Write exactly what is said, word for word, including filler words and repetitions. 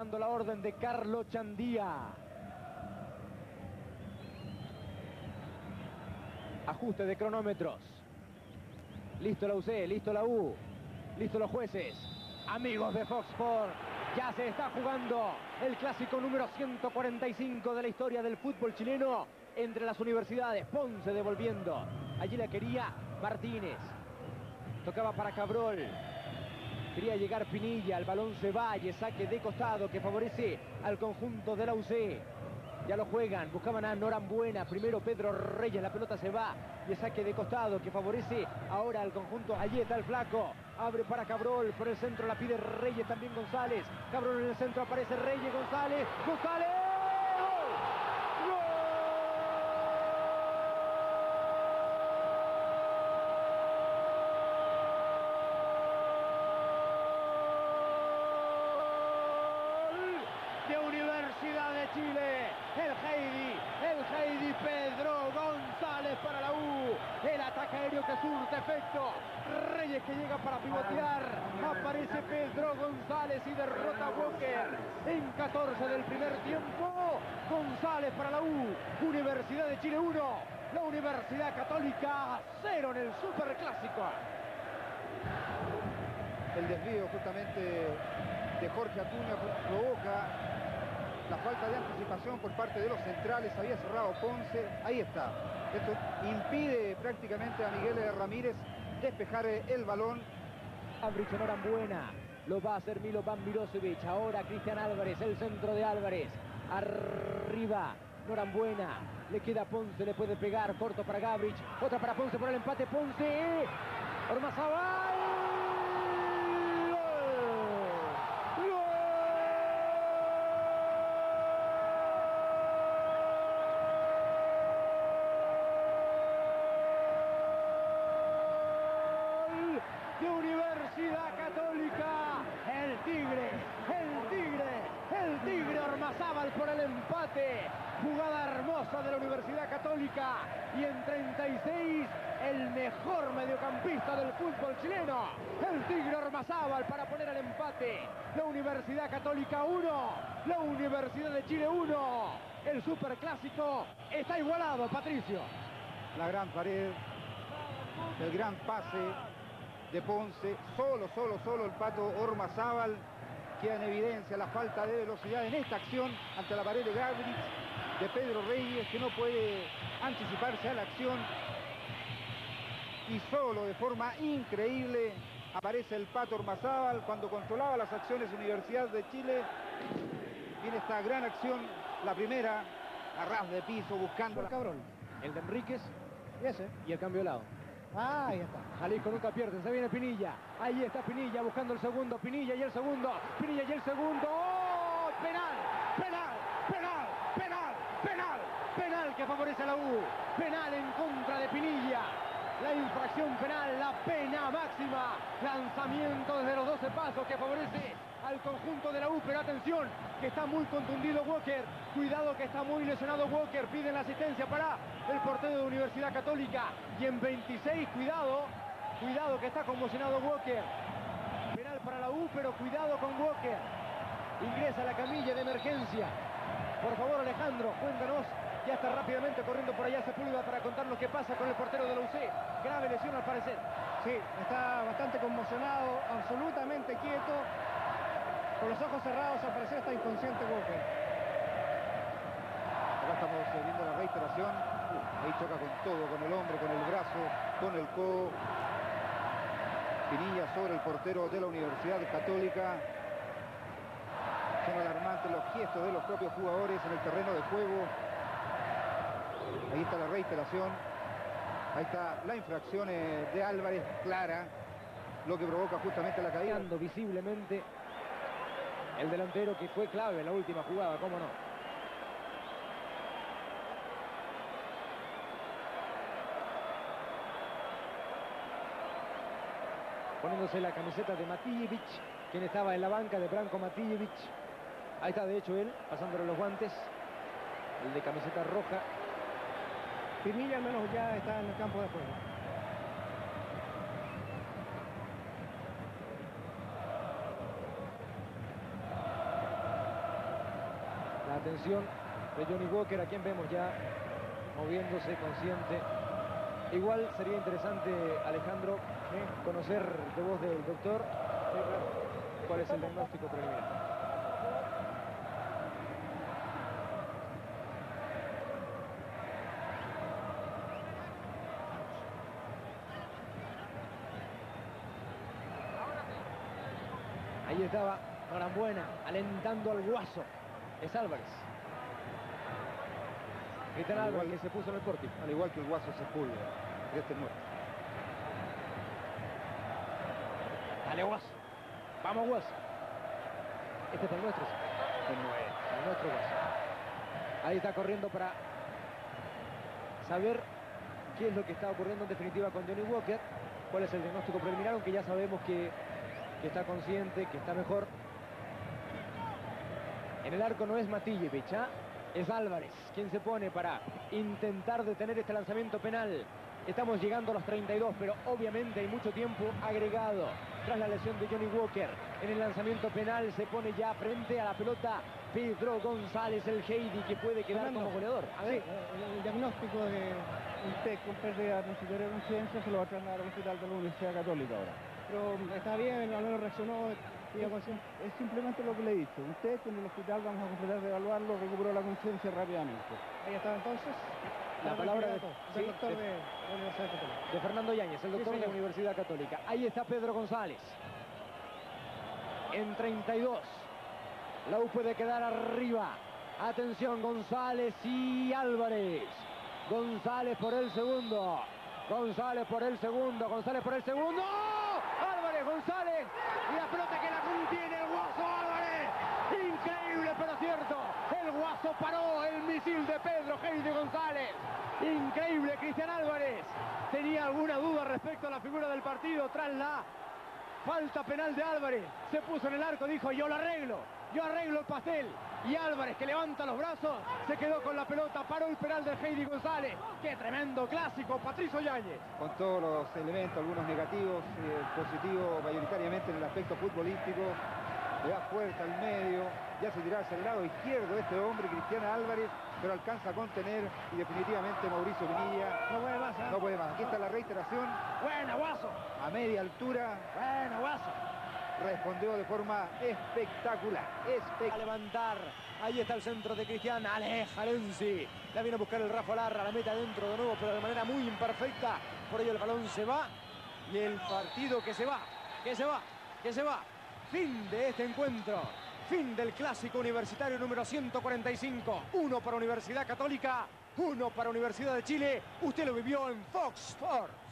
Dando la orden de Carlos Chandía. Ajuste de cronómetros. Listo la U C, listo la U, listo los jueces. Amigos de Fox Sports, ya se está jugando el clásico número ciento cuarenta y cinco de la historia del fútbol chileno entre las universidades. Ponce devolviendo. Allí la quería Martínez. Tocaba para Cabrol. Quería llegar Pinilla, el balón se va, saque de costado que favorece al conjunto de la U C. Ya lo juegan, buscaban a Norambuena, primero Pedro Reyes, la pelota se va, y saque de costado que favorece ahora al conjunto. Allí está el flaco, abre para Cabrol, por el centro la pide Reyes, también González. Cabrol en el centro, aparece Reyes, González, González. Universidad de Chile, el Heidi, el Heidi Pedro González para la U, el ataque aéreo que surte efecto, Reyes que llega para pivotear, aparece Pedro González y derrota a Walker en catorce del primer tiempo. González para la U, Universidad de Chile uno, la Universidad Católica cero en el Superclásico. El desvío justamente de Jorge Atuño provoca la falta de anticipación por parte de los centrales. Había cerrado Ponce, ahí está. Esto impide prácticamente a Miguel Ramírez despejar el balón. Gabrich en Norambuena, lo va a hacer Milo Van Mirosevic, ahora Cristian Álvarez, el centro de Álvarez, arriba Norambuena, le queda Ponce, le puede pegar, corto para Gabrich, otra para Ponce por el empate, Ponce, Ormazábal. De Universidad Católica, el Tigre, el Tigre, el Tigre Ormazábal por el empate. Jugada hermosa de la Universidad Católica y en treinta y seis el mejor mediocampista del fútbol chileno. El Tigre Ormazábal para poner el empate. La Universidad Católica uno, la Universidad de Chile uno. El Superclásico está igualado, Patricio. La gran pared, el gran pase de Ponce, solo, solo, solo el Pato Ormazábal. Queda en evidencia la falta de velocidad en esta acción ante la pared de Gabrich, de Pedro Reyes, que no puede anticiparse a la acción, y solo de forma increíble aparece el Pato Ormazábal. Cuando controlaba las acciones Universidad de Chile, viene esta gran acción, la primera a ras de piso, buscando el Cabrón, el de Enríquez y ese, y el cambio de lado. Ah, ahí está. Jalisco nunca pierde, se viene Pinilla. Ahí está Pinilla buscando el segundo. Pinilla y el segundo. Pinilla y el segundo. ¡Oh! ¡Penal! ¡Penal! ¡Penal! ¡Penal! ¡Penal! ¡Penal que favorece a la U! ¡Penal en contra de Pinilla! La infracción penal, la pena máxima. Lanzamiento desde los doce pasos que favorece al conjunto de la U, pero atención, que está muy contundido Walker, cuidado que está muy lesionado Walker, piden la asistencia para el portero de Universidad Católica, y en veintiséis, cuidado, cuidado que está conmocionado Walker, penal para la U, pero cuidado con Walker, ingresa a la camilla de emergencia. Por favor Alejandro, cuéntanos, ya está rápidamente corriendo por allá Sepúlveda para contarnos qué pasa con el portero de la U C, grave lesión al parecer. Sí, está bastante conmocionado, absolutamente quieto, con los ojos cerrados, al parecer está inconsciente Walker. Acá estamos viendo la reiteración. Ahí choca con todo, con el hombro, con el brazo, con el codo. Pinilla sobre el portero de la Universidad Católica. Son alarmantes los gestos de los propios jugadores en el terreno de juego. Ahí está la reiteración. Ahí está la infracción de Álvarez, clara, lo que provoca justamente la caída. Visiblemente el delantero que fue clave en la última jugada, cómo no. Poniéndose la camiseta de Matijevic, quien estaba en la banca de Branco Matijevic. Ahí está, de hecho, él, pasándole los guantes. El de camiseta roja. Firmin al menos ya está en el campo de juego. atención de Johnny Walker, a quien vemos ya moviéndose consciente. Igual sería interesante, Alejandro, ¿eh? conocer de voz del doctor cuál es el diagnóstico preliminar. Ahí estaba Norambuena alentando al guaso. Es Álvarez. Cristian Álvarez, que se puso en el pórtico. Al igual que el guaso Sepúlveda. Este es muerto. Dale, guaso. Vamos, guaso. Este es el nuestro. El nuestro. El nuestro guaso. Ahí está corriendo para saber qué es lo que está ocurriendo en definitiva con Johnny Walker. Cuál es el diagnóstico preliminar, aunque ya sabemos que... que está consciente, que está mejor. En el arco no es Matijevic, ¿eh? es Álvarez quien se pone para intentar detener este lanzamiento penal. Estamos llegando a los treinta y dos, pero obviamente hay mucho tiempo agregado tras la lesión de Johnny Walker. En el lanzamiento penal se pone ya frente a la pelota Pedro González, el Heidi, que puede quedar Fernando, como goleador. A ver. Sí, el, el diagnóstico de usted con pérdida transitoria de conciencia se lo va a trasladar al hospital de la Universidad Católica ahora. Pero está bien, el valor reaccionó, es simplemente lo que le he dicho. Usted en el hospital vamos a completar de evaluarlo, recuperó la conciencia rápidamente. Ahí estaba entonces la, la palabra de, del doctor sí, de, de, de la Universidad Católica. De Fernando Yáñez, el doctor sí, de la Universidad Católica. Ahí está Pedro González. En treinta y dos, la U puede quedar arriba. Atención, González y Álvarez. González por el segundo. González por el segundo. González por el segundo. González, y la pelota que la contiene el guaso Álvarez. Increíble pero cierto, el guaso paró el misil de Pedro Heidi González. Increíble. Cristian Álvarez tenía alguna duda respecto a la figura del partido tras la falta penal de Álvarez. Se puso en el arco, dijo yo lo arreglo, yo arreglo el pastel. Y Álvarez, que levanta los brazos, se quedó con la pelota, paró el penal de Heidi González. ¡Qué tremendo clásico, Patricio Yáñez! Con todos los elementos, algunos negativos, eh, positivos mayoritariamente en el aspecto futbolístico. Le da fuerza al medio, ya se tiraba hacia el lado izquierdo este hombre, Cristian Álvarez, pero alcanza a contener y definitivamente Mauricio Pinilla... No puede más, ¿eh? No puede más. Aquí está la reiteración. ¡Buena, guaso! A media altura. ¡Buena, guaso! Respondió de forma espectacular. Espect- a levantar. Ahí está el centro de Cristian. Aleja Lenzi. La viene a buscar el Rafa Larra. La mete adentro de nuevo, pero de manera muy imperfecta. Por ello el balón se va. Y el partido que se va. Que se va. Que se va. Fin de este encuentro. Fin del clásico universitario número ciento cuarenta y cinco. Uno para Universidad Católica. Uno para Universidad de Chile. Usted lo vivió en Fox Sports.